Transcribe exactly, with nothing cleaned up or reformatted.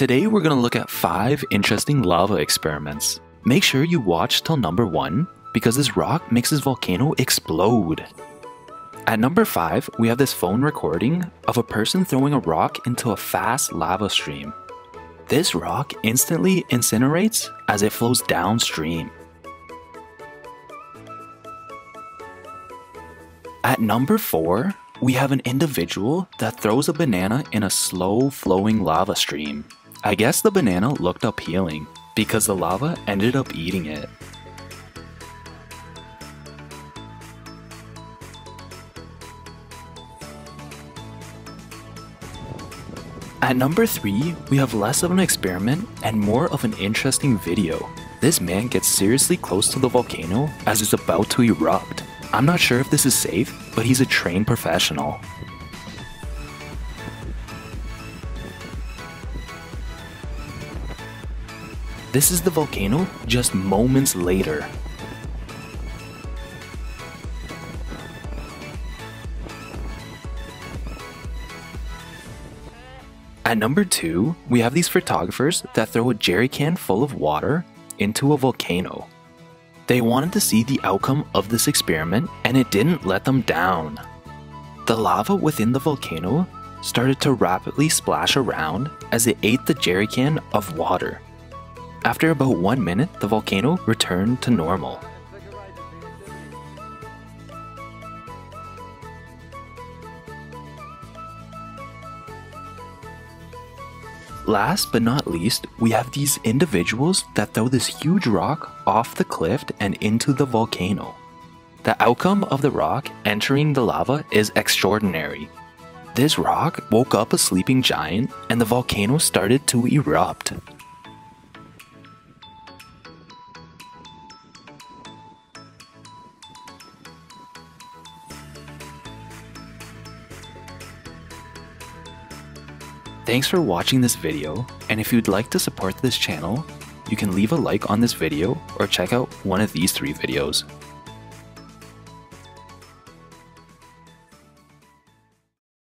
Today we're going to look at five interesting lava experiments. Make sure you watch till number one, because this rock makes this volcano explode. At number five, we have this phone recording of a person throwing a rock into a fast lava stream. This rock instantly incinerates as it flows downstream. At number four, we have an individual that throws a banana in a slow-flowing lava stream. I guess the banana looked up healing, because the lava ended up eating it. At number three, we have less of an experiment and more of an interesting video. This man gets seriously close to the volcano as it's about to erupt. I'm not sure if this is safe, but he's a trained professional. This is the volcano just moments later. At number two, we have these photographers that throw a jerry can full of water into a volcano. They wanted to see the outcome of this experiment, and it didn't let them down. The lava within the volcano started to rapidly splash around as it ate the jerry can of water. After about one minute, the volcano returned to normal. Last but not least, we have these individuals that throw this huge rock off the cliff and into the volcano. The outcome of the rock entering the lava is extraordinary. This rock woke up a sleeping giant and the volcano started to erupt. Thanks for watching this video, and if you'd like to support this channel, you can leave a like on this video or check out one of these three videos.